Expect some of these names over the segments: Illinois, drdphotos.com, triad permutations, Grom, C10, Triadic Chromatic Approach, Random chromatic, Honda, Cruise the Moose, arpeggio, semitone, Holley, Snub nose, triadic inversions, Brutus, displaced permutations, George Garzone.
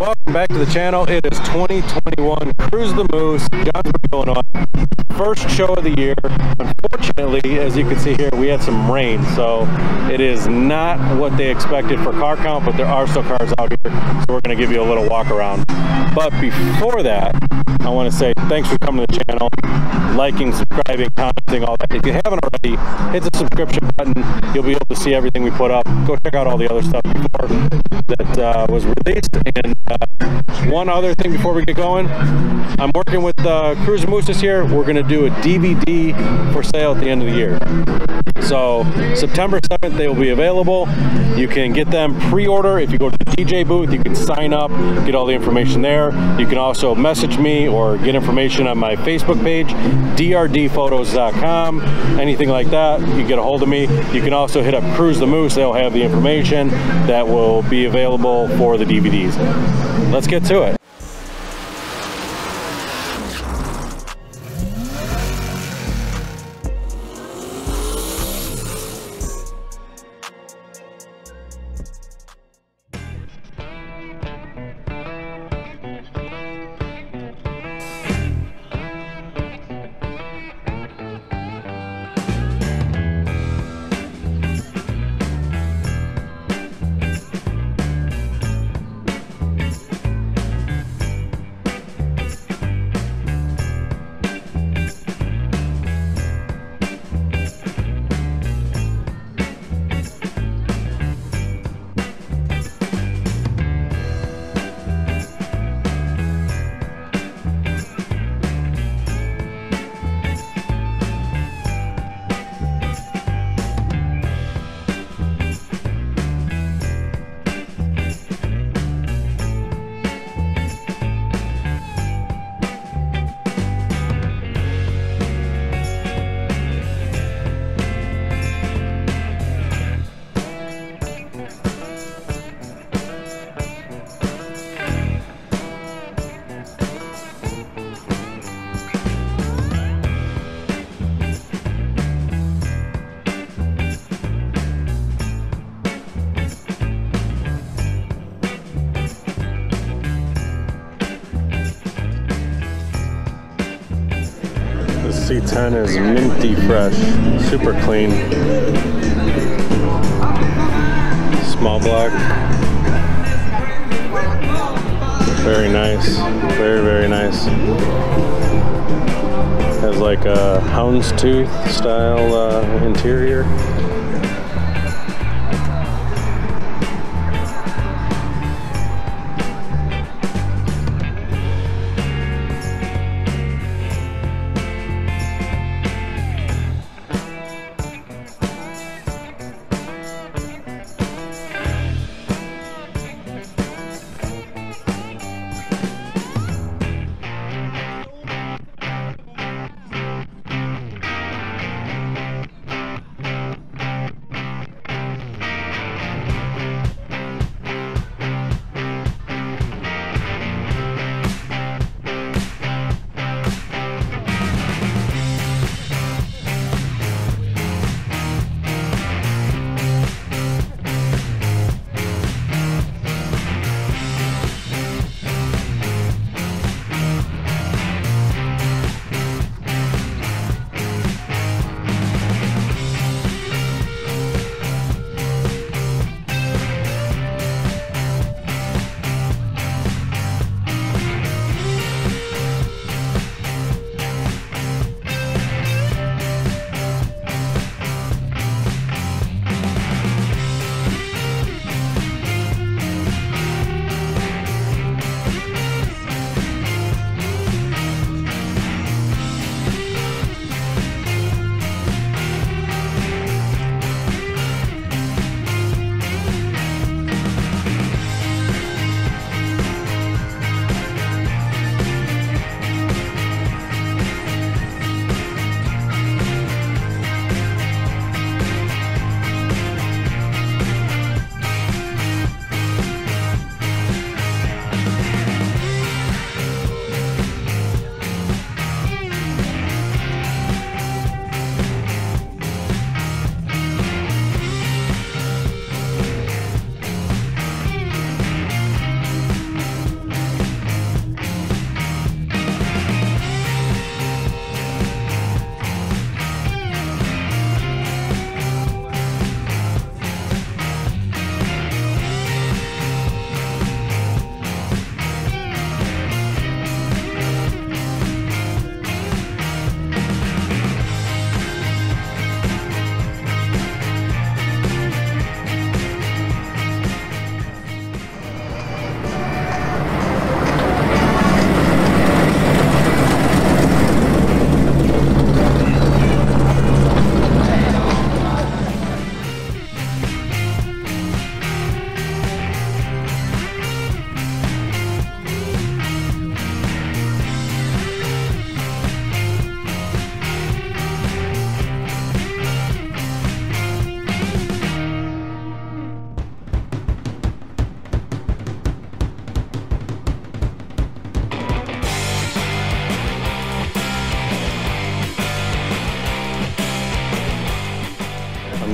Welcome back to the channel. It is 2021 Cruise the Moose, John from Illinois. First show of the year. Unfortunately, as you can see here, we had some rain, so it is not what they expected for car count, but there are still cars out here, so we're going to give you a little walk around. But before that, I want to say thanks for coming to the channel, liking, subscribing, commenting, all that. If you haven't already, hit the subscription button. You'll be able to see everything we put up. Go check out all the other stuff before that was released. And one other thing before we get going, I'm working with Cruise the Moose this year. We're going to do a DVD for sale at the end of the year. So September 7th, they will be available. You can get them pre-order. If you go to the DJ booth, you can sign up, get all the information there. You can also message me or get information on my Facebook page, drdphotos.com, anything like that. You can get a hold of me. You can also hit up Cruise the Moose. They'll have the information that will be available for the DVDs. Let's get to it. C10 is minty fresh, super clean, small block, very nice, very nice. Has like a houndstooth style interior.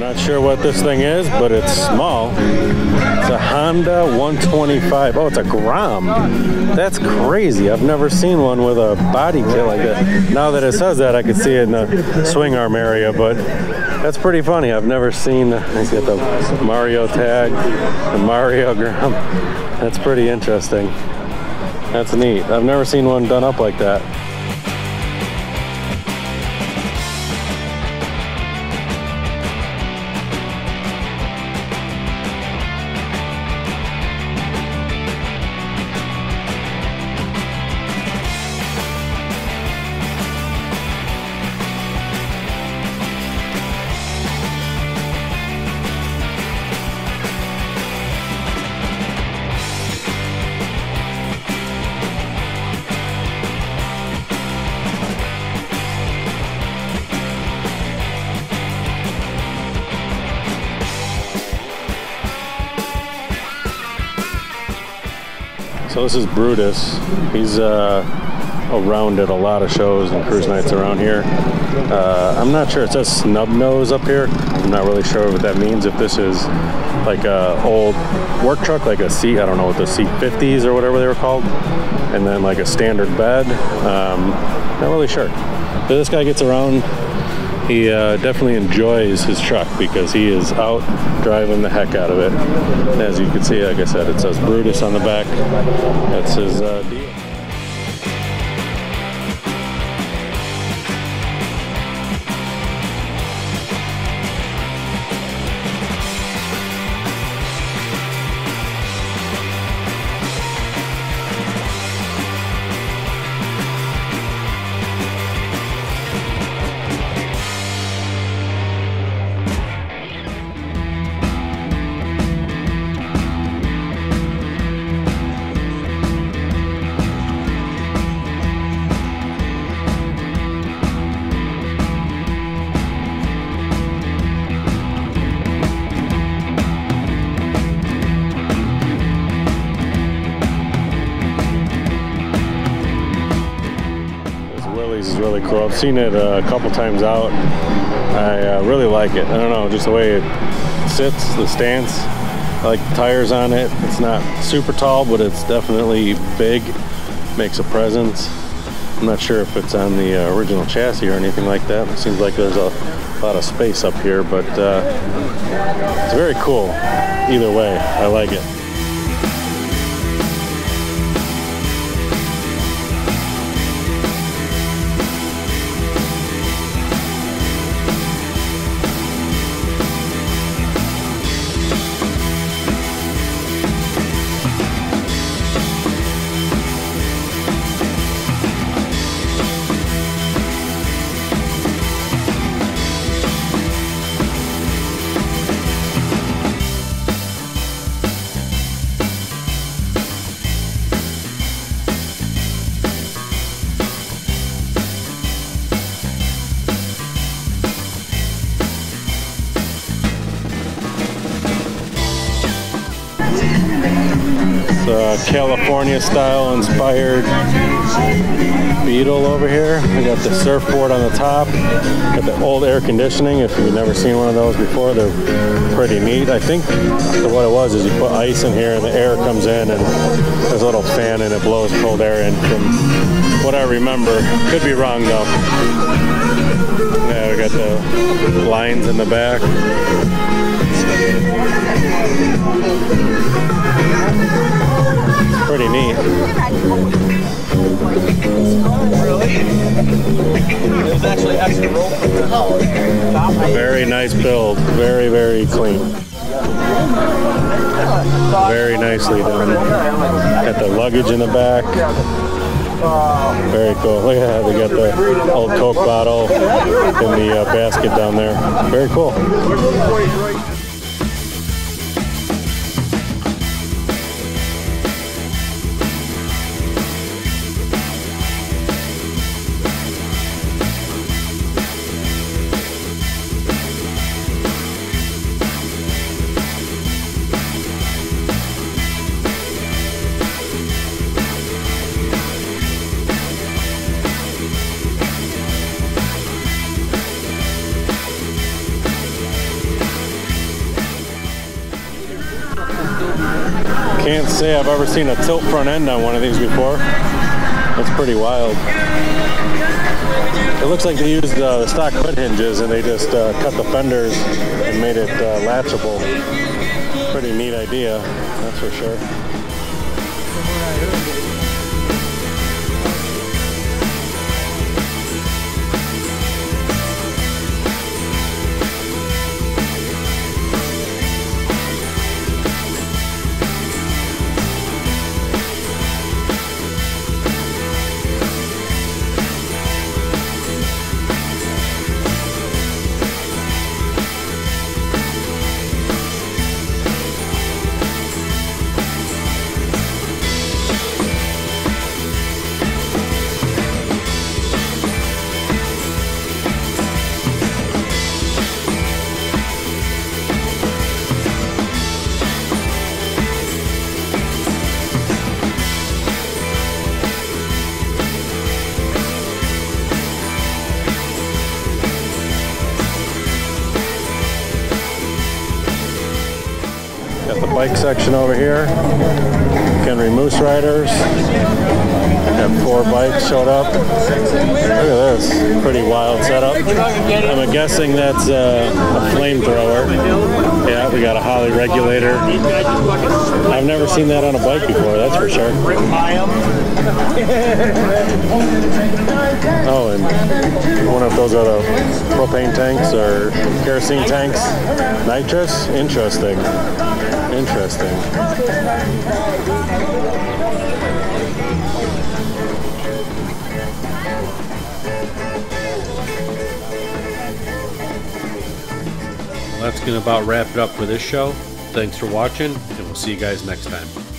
Not sure what this thing is, but it's small. It's a Honda 125. Oh, it's a Grom. That's crazy. I've never seen one with a body kit like that. Now that it says that, I could see it in the swing arm area, but that's pretty funny. I've never seen. Let's get the Mario tag, the Mario Grom. That's pretty interesting. That's neat. I've never seen one done up like that. So this is Brutus. He's around at a lot of shows and cruise nights around here. I'm not sure, it says snub nose up here. I'm not really sure what that means, if this is like a old work truck, like a C, I don't know what the C50s or whatever they were called, and then like a standard bed. Not really sure. But this guy gets around. He definitely enjoys his truck because he is out driving the heck out of it. As you can see, like I said, it says Brutus on the back. That's his deal. Is really cool. I've seen it a couple times out. I really like it. I don't know, just the way it sits, the stance. I like the tires on it. It's not super tall, but it's definitely big. Makes a presence. I'm not sure if it's on the original chassis or anything like that. It seems like there's a lot of space up here, but it's very cool. Either way, I like it. California style inspired Beetle over here. We got the surfboard on the top, got the old air conditioning. If you've never seen one of those before, they're pretty neat. I think what it was is you put ice in here and the air comes in and there's a little fan and it blows cold air in, from what I remember. Could be wrong though. Yeah, we got the lines in the back. It's pretty neat. Very nice build. Very, very clean. Very nicely done. Got the luggage in the back. Very cool. Look at that. They got the old Coke bottle in the basket down there. Very cool. say I've ever seen a tilt front end on one of these before. That's pretty wild. It looks like they used the stock hood hinges and they just cut the fenders and made it latchable. Pretty neat idea, that's for sure. Bike section over here, Henry Moose Riders, and 4 bikes showed up. Look at this, pretty wild setup. I'm guessing that's a flamethrower. Yeah, we got a Holley regulator. I've never seen that on a bike before, that's for sure. Oh, and I wonder if those are the propane tanks or kerosene tanks. Nitrous? Interesting. Interesting. Well, that's going to about wrap it up for this show. Thanks for watching, and we'll see you guys next time.